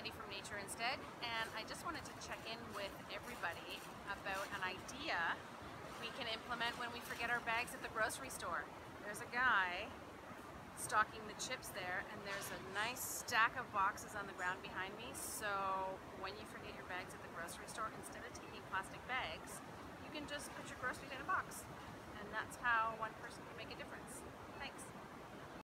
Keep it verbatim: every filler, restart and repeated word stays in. Sandy from Nature Instead, and I just wanted to check in with everybody about an idea we can implement when we forget our bags at the grocery store. There's a guy stocking the chips there, and there's a nice stack of boxes on the ground behind me, so when you forget your bags at the grocery store, instead of taking plastic bags, you can just put your groceries in a box, and that's how one person can make a difference.